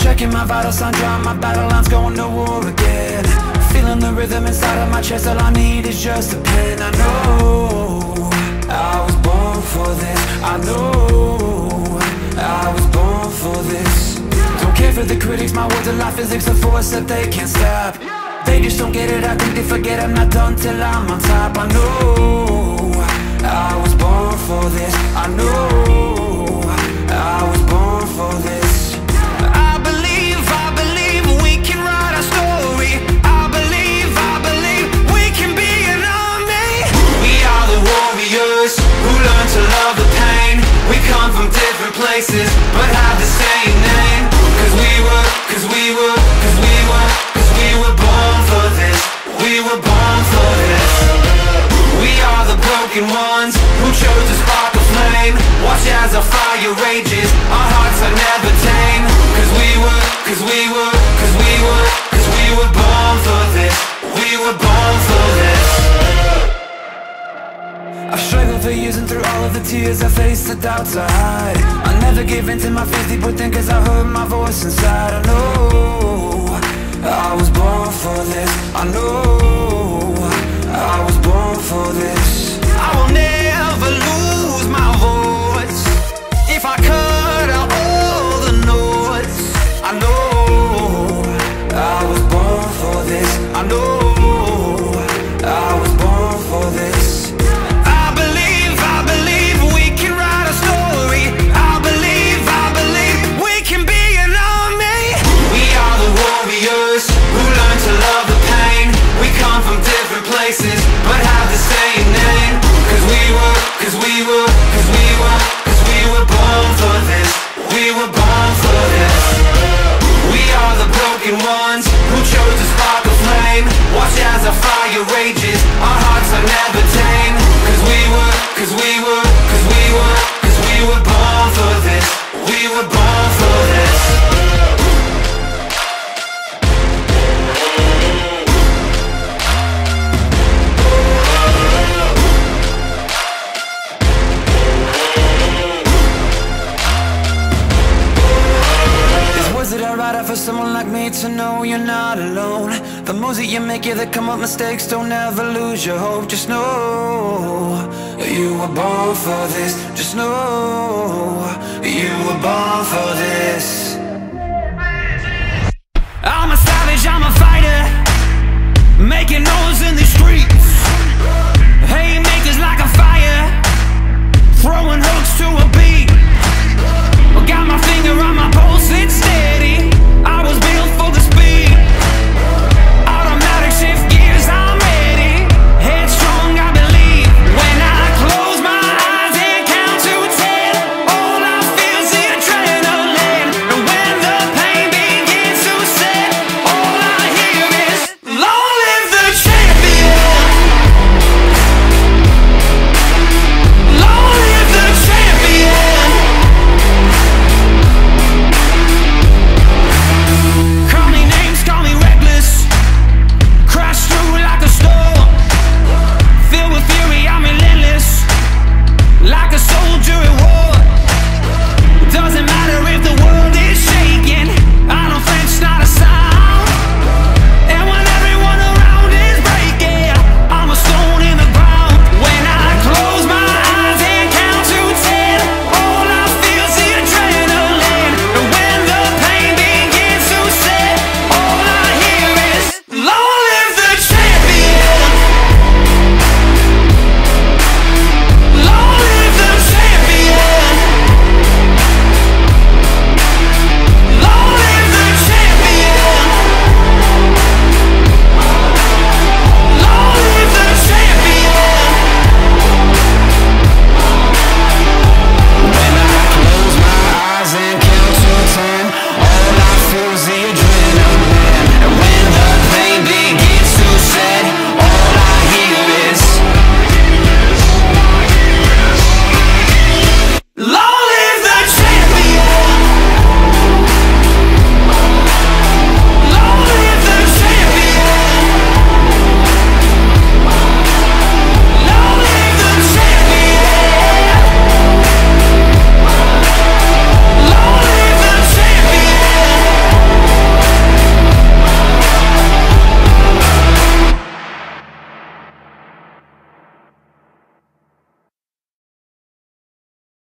Checking my vital signs, drawing my battle lines, going to war again. Feeling the rhythm inside of my chest, all I need is just a pen. I know I was born for this. I know I was born for this. Don't care for the critics, my words are life physics, a force that they can't stop. They just don't get it, I think they forget I'm not done till I'm on top. I know I was born for this. I know I was born for this. Places, but have the same name. Cause we were born for this. We were born for this. We are the broken ones who chose to spark a flame. Watch as our fire rages, our hearts are never tame. Cause we were born for this. We were born for this. I've struggled for years and through all of the tears I faced, the doubts I hide. I never gave in to my fears, deep within, cause I heard my voice inside. I know I was born for this. I know I was born for this. I will never lose my voice. If I cut out all the noise, I know I was born for this. I know I was born for this. To know you're not alone. The moves that you make, yeah, that come up mistakes. Don't ever lose your hope. Just know you were born for this. Just know you were born for this.